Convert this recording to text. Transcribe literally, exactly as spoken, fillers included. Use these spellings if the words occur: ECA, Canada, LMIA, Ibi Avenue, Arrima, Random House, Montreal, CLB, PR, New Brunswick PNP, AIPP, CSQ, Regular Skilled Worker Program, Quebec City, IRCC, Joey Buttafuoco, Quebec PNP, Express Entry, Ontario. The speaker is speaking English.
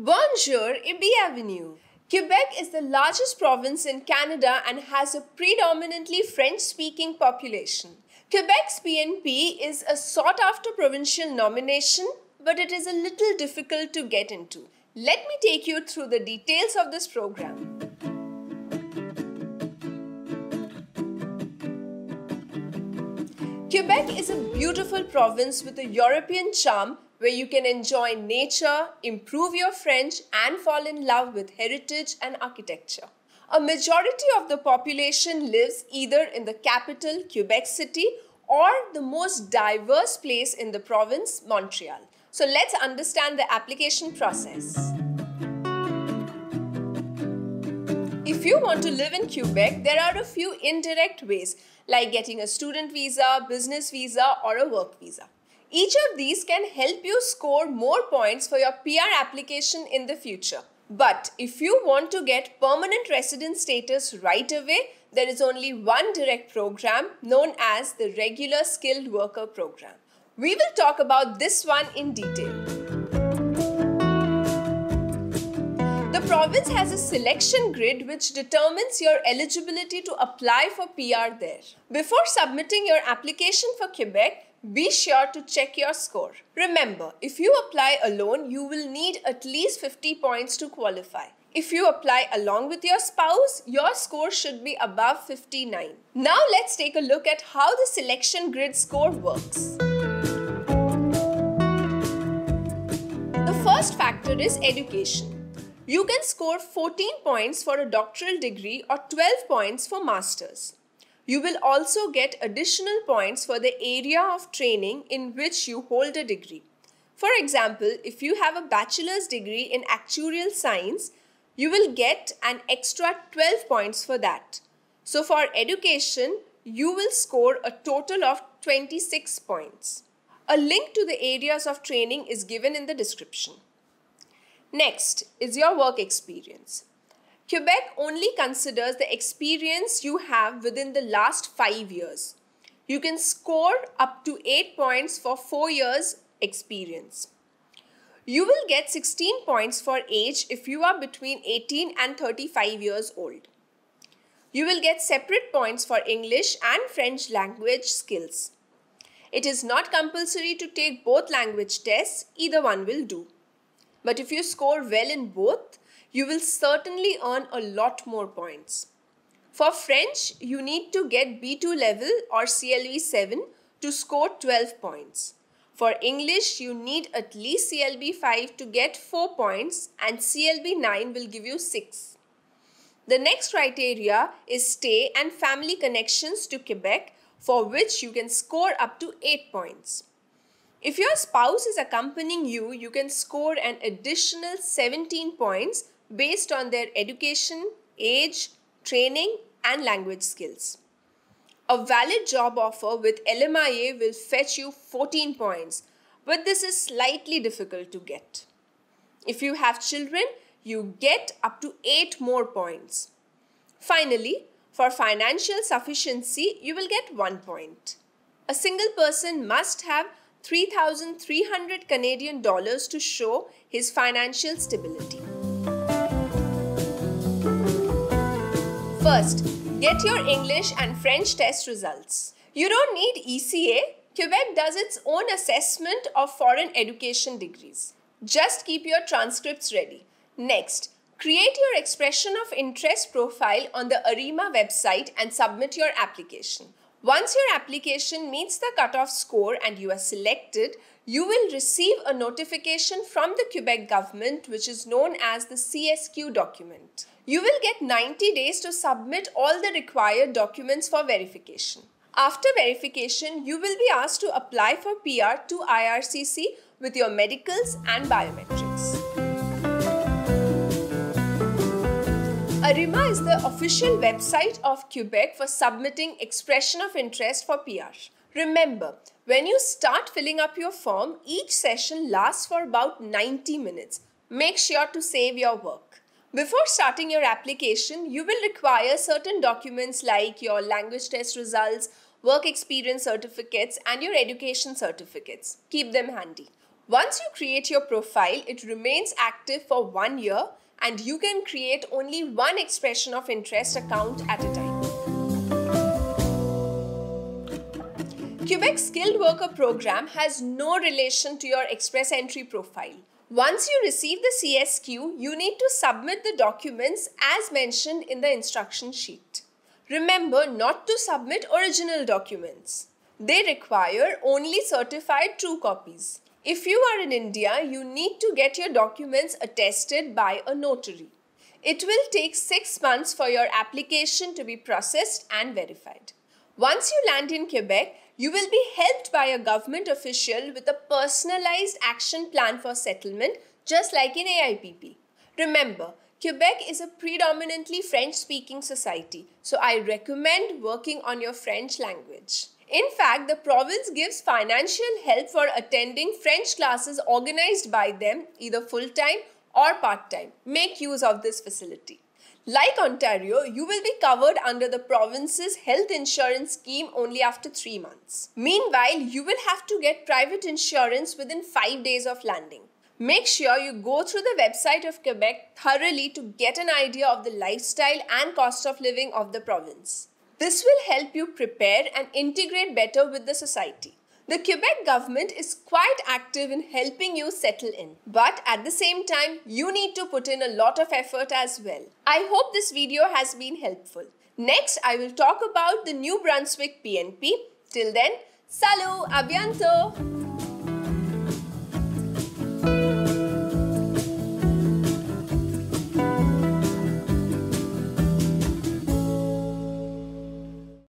Bonjour, Ibi Avenue. Quebec is the largest province in Canada and has a predominantly French-speaking population. Quebec's P N P is a sought-after provincial nomination, but it is a little difficult to get into. Let me take you through the details of this program. Quebec is a beautiful province with a European charm, where you can enjoy nature, improve your French, and fall in love with heritage and architecture. A majority of the population lives either in the capital, Quebec City, or the most diverse place in the province, Montreal. So let's understand the application process. If you want to live in Quebec, there are a few indirect ways, like getting a student visa, business visa, or a work visa. Each of these can help you score more points for your P R application in the future. But if you want to get permanent resident status right away, there is only one direct program known as the Regular Skilled Worker Program. We will talk about this one in detail. The province has a selection grid which determines your eligibility to apply for P R there. Before submitting your application for Quebec, be sure to check your score. Remember, if you apply alone, you will need at least fifty points to qualify. If you apply along with your spouse, your score should be above fifty-nine. Now let's take a look at how the selection grid score works. The first factor is education. You can score fourteen points for a doctoral degree or twelve points for masters. You will also get additional points for the area of training in which you hold a degree. For example, if you have a bachelor's degree in actuarial science, you will get an extra twelve points for that. So for education, you will score a total of twenty-six points. A link to the areas of training is given in the description. Next is your work experience. Quebec only considers the experience you have within the last five years. You can score up to eight points for four years experience. You will get sixteen points for age if you are between eighteen and thirty-five years old. You will get separate points for English and French language skills. It is not compulsory to take both language tests, either one will do. But if you score well in both, you will certainly earn a lot more points. For French, you need to get B two level or C L B seven to score twelve points. For English, you need at least C L B five to get four points, and C L B nine will give you six. The next criteria is stay and family connections to Quebec, for which you can score up to eight points. If your spouse is accompanying you, you can score an additional seventeen points based on their education, age, training, and language skills. A valid job offer with L M I A will fetch you fourteen points, but this is slightly difficult to get. If you have children, you get up to eight more points. Finally, for financial sufficiency, you will get one point. A single person must have three thousand three hundred Canadian dollars to show his financial stability. First, get your English and French test results. You don't need E C A. Quebec does its own assessment of foreign education degrees. Just keep your transcripts ready. Next, create your expression of interest profile on the Arrima website and submit your application. Once your application meets the cutoff score and you are selected, you will receive a notification from the Quebec government, which is known as the C S Q document. You will get ninety days to submit all the required documents for verification. After verification, you will be asked to apply for P R to I R C C with your medicals and biometrics. Arrima is the official website of Quebec for submitting expression of interest for P R. Remember, when you start filling up your form, each session lasts for about ninety minutes. Make sure to save your work. Before starting your application, you will require certain documents like your language test results, work experience certificates, and your education certificates. Keep them handy. Once you create your profile, it remains active for one year and you can create only one expression of interest account at a time. Quebec Skilled Worker Program has no relation to your Express Entry profile. Once you receive the C S Q, you need to submit the documents as mentioned in the instruction sheet. Remember not to submit original documents. They require only certified true copies. If you are in India, you need to get your documents attested by a notary. It will take six months for your application to be processed and verified. Once you land in Quebec, you will be helped by a government official with a personalized action plan for settlement, just like in A I P P. Remember, Quebec is a predominantly French-speaking society, so I recommend working on your French language. In fact, the province gives financial help for attending French classes organized by them, either full-time or part-time. Make use of this facility. Like Ontario, you will be covered under the province's health insurance scheme only after three months. Meanwhile, you will have to get private insurance within five days of landing. Make sure you go through the website of Quebec thoroughly to get an idea of the lifestyle and cost of living of the province. This will help you prepare and integrate better with the society. The Quebec government is quite active in helping you settle in. But at the same time, you need to put in a lot of effort as well. I hope this video has been helpful. Next, I will talk about the New Brunswick P N P. Till then, salut, à bientôt!